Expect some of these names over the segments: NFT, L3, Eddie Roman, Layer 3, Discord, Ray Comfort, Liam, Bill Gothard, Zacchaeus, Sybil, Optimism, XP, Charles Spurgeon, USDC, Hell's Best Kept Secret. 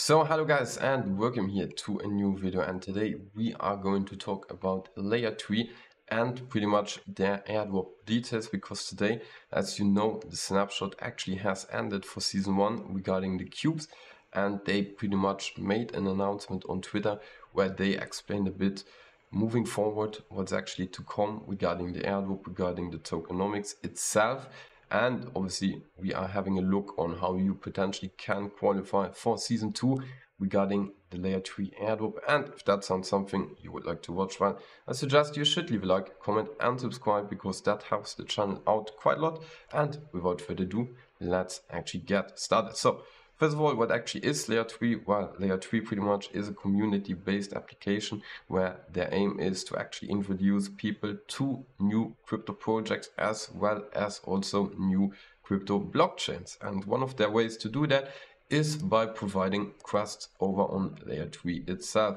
So hello guys and welcome here to a new video, and today we are going to talk about Layer 3 and pretty much their airdrop details, because today, as you know, the snapshot actually has ended for season 1 regarding the cubes, and they pretty much made an announcement on Twitter where they explained a bit moving forward what's actually to come regarding the airdrop, regarding the tokenomics itself. And obviously we are having a look on how you potentially can qualify for season 2 regarding the Layer 3 airdrop. And if that sounds something you would like to watch, well, I suggest you should leave a like, comment and subscribe, because that helps the channel out quite a lot. And without further ado, let's actually get started. So first of all, what actually is Layer 3? Well, Layer 3 pretty much is a community-based application where their aim is to actually introduce people to new crypto projects as well as also new crypto blockchains. And one of their ways to do that is by providing quests over on Layer 3 itself.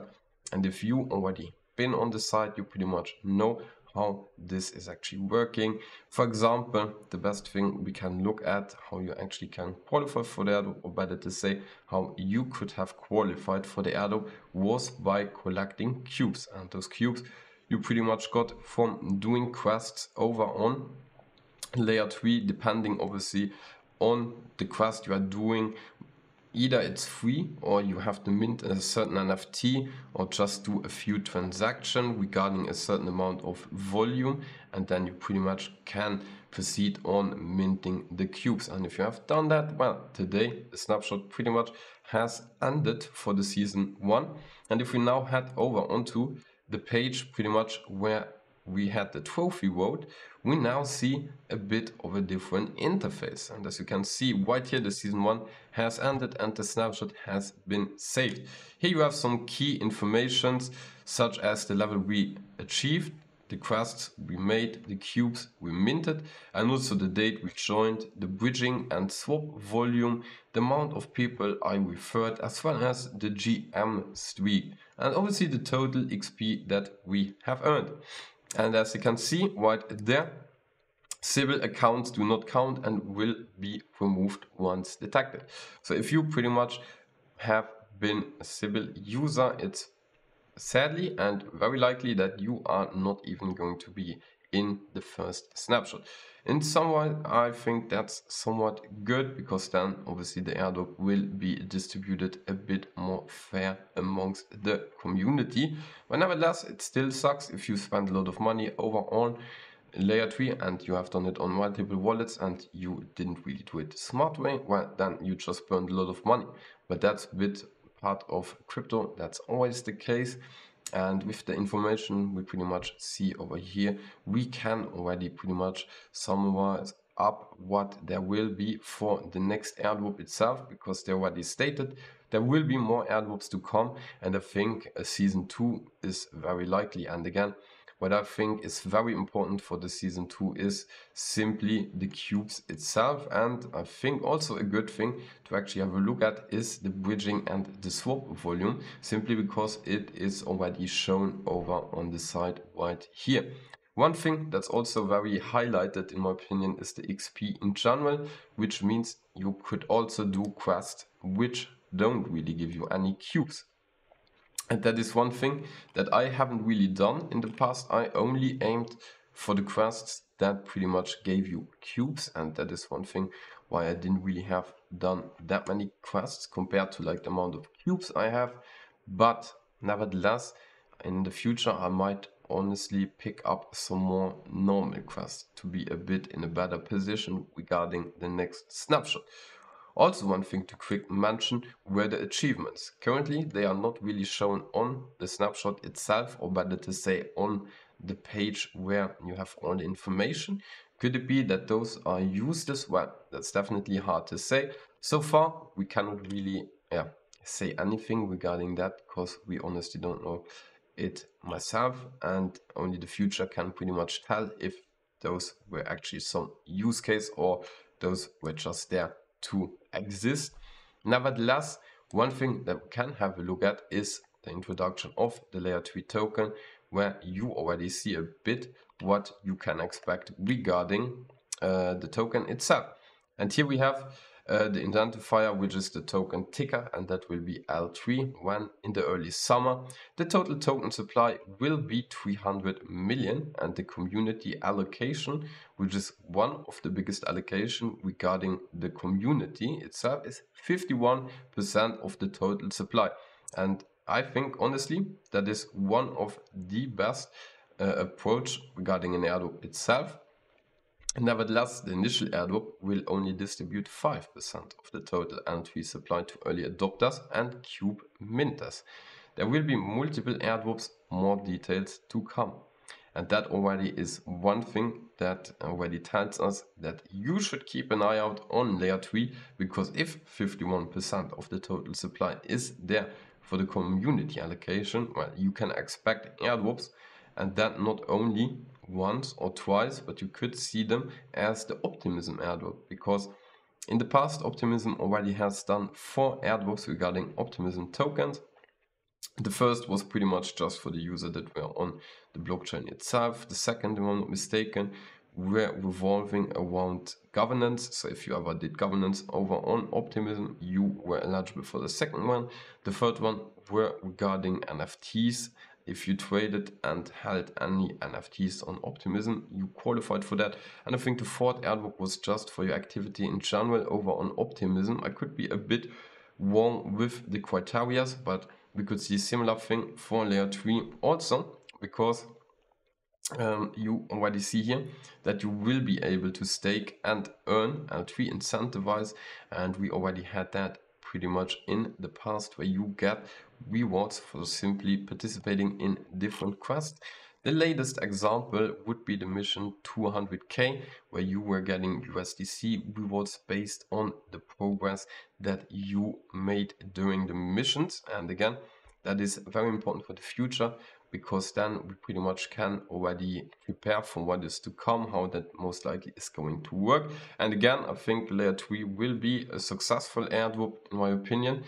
And if you already been on the site, you pretty much know how this is actually working. For example, the best thing we can look at how you actually can qualify for the airdrop, or better to say, how you could have qualified for the airdrop, was by collecting cubes. And those cubes you pretty much got from doing quests over on Layer 3, depending obviously on the quest you are doing. Either it's free, or you have to mint a certain NFT, or just do a few transactions regarding a certain amount of volume, and then you pretty much can proceed on minting the cubes. And if you have done that, well, today the snapshot pretty much has ended for the season 1. And if we now head over onto the page pretty much where we had the trophy road, we now see a bit of a different interface. And as you can see right here, the season 1 has ended and the snapshot has been saved. Here you have some key informations, such as the level we achieved, the quests we made, the cubes we minted, and also the date we joined, the bridging and swap volume, the amount of people I referred, as well as the GM streak, and obviously the total XP that we have earned. And as you can see right there, Sybil accounts do not count and will be removed once detected. So if you pretty much have been a Sybil user, it's sadly and very likely that you are not even going to be in the first snapshot. In some way, I think that's somewhat good, because then obviously the airdrop will be distributed a bit more fair amongst the community. But nevertheless, it still sucks if you spend a lot of money over on Layer 3 and you have done it on multiple wallets and you didn't really do it the smart way. Well, then you just burned a lot of money. But that's a bit part of crypto, that's always the case. And with the information we pretty much see over here, we can already pretty much summarize up what there will be for the next airdrop itself, because they already stated there will be more airdrops to come, and I think a season 2 is very likely. And again, what I think is very important for the season 2 is simply the cubes itself. And I think also a good thing to actually have a look at is the bridging and the swap volume, simply because it is already shown over on the side right here. One thing that's also very highlighted in my opinion is the XP in general, which means you could also do quests which don't really give you any cubes. And that is one thing that I haven't really done in the past. I only aimed for the quests that pretty much gave you cubes, and that is one thing why I didn't really have done that many quests compared to like the amount of cubes I have. But nevertheless, in the future I might honestly pick up some more normal quests to be a bit in a better position regarding the next snapshot. Also, one thing to quick mention were the achievements. Currently, they are not really shown on the snapshot itself, or better to say, on the page where you have all the information. Could it be that those are useless? Well, that's definitely hard to say. So far, we cannot really say anything regarding that, because we honestly don't know it myself, and only the future can pretty much tell if those were actually some use case or those were just there to exist. Nevertheless, one thing that we can have a look at is the introduction of the Layer 3 token, where you already see a bit what you can expect regarding the token itself. And here we have the identifier, which is the token ticker, and that will be L3, when in the early summer the total token supply will be 300 million and the community allocation, which is one of the biggest allocation regarding the community itself, is 51% of the total supply. And I think honestly that is one of the best approach regarding an airdrop itself. Nevertheless, the initial airdrop will only distribute 5% of the total entry supply to early adopters and cube minters. There will be multiple airdrops, more details to come. And that already is one thing that already tells us that you should keep an eye out on Layer 3, because if 51% of the total supply is there for the community allocation, well, you can expect airdrops, and that not only once or twice, but you could see them as the Optimism airdrop, because in the past Optimism already has done 4 airdrops regarding Optimism tokens. The first was pretty much just for the user that were on the blockchain itself. The second, if I'm not mistaken, were revolving around governance. So if you ever did governance over on Optimism, you were eligible for the second one. The third one were regarding NFTs. If you traded and held any NFTs on Optimism, you qualified for that. And I think the fourth airdrop was just for your activity in general over on Optimism. I could be a bit wrong with the criteria, but we could see a similar thing for Layer 3 also, because you already see here that you will be able to stake and earn L3 incentivize, and we already had that pretty much in the past, where you get rewards for simply participating in different quests. The latest example would be the mission 200k, where you were getting USDC rewards based on the progress that you made during the missions. And again, that is very important for the future, because then we pretty much can already prepare for what is to come, how that most likely is going to work. And again, I think Layer 3 will be a successful airdrop in my opinion.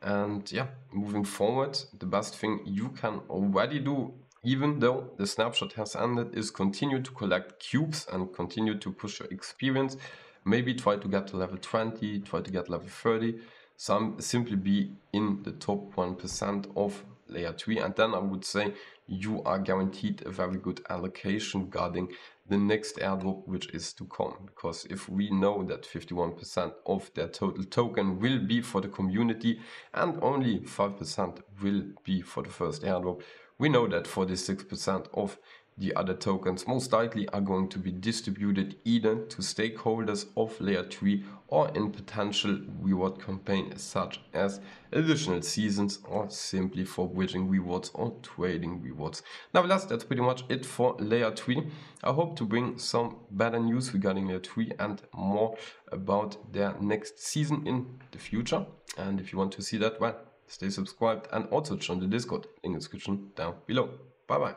And yeah, moving forward, the best thing you can already do, even though the snapshot has ended, is continue to collect cubes and continue to push your experience. Maybe try to get to level 20, try to get level 30, some simply be in the top 1% of Layer 3, and then I would say you are guaranteed a very good allocation regarding the next airdrop which is to come. Because if we know that 51% of their total token will be for the community and only 5% will be for the first airdrop, we know that 46% of the other tokens most likely are going to be distributed either to stakeholders of Layer 3 or in potential reward campaigns such as additional seasons or simply for bridging rewards or trading rewards. Nevertheless, that's pretty much it for Layer 3. I hope to bring some better news regarding Layer 3 and more about their next season in the future. And if you want to see that, well, stay subscribed and also join the Discord in the description down below. Bye bye.